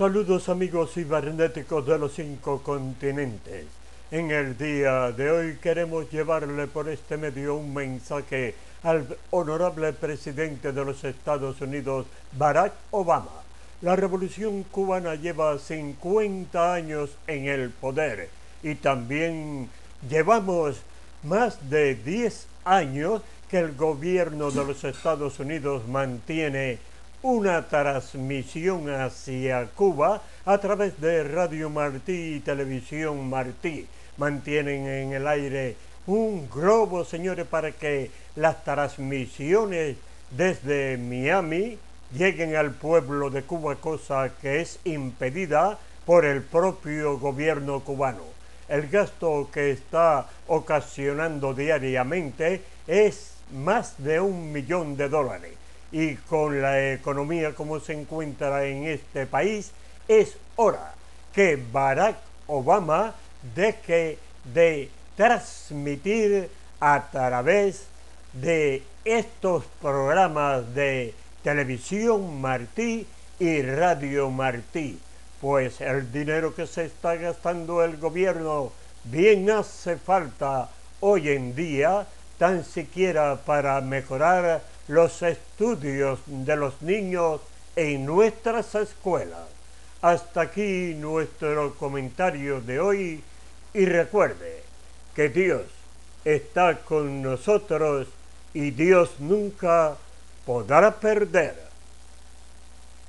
Saludos amigos cibernéticos de los 5 continentes. En el día de hoy queremos llevarle por este medio un mensaje al honorable presidente de los Estados Unidos, Barack Obama. La revolución cubana lleva 50 años en el poder y también llevamos más de 10 años que el gobierno de los Estados Unidos mantiene una transmisión hacia Cuba a través de Radio Martí y Televisión Martí. Mantienen en el aire un globo, señores, para que las transmisiones desde Miami lleguen al pueblo de Cuba, cosa que es impedida por el propio gobierno cubano. El gasto que está ocasionando diariamente es más de $1 millón. Y con la economía como se encuentra en este país, es hora que Barack Obama deje de transmitir a través de estos programas de Televisión Martí y Radio Martí, pues el dinero que se está gastando el gobierno bien hace falta hoy en día, tan siquiera para mejorar los estudios de los niños en nuestras escuelas. Hasta aquí nuestro comentario de hoy y recuerde que Dios está con nosotros y Dios nunca podrá perder.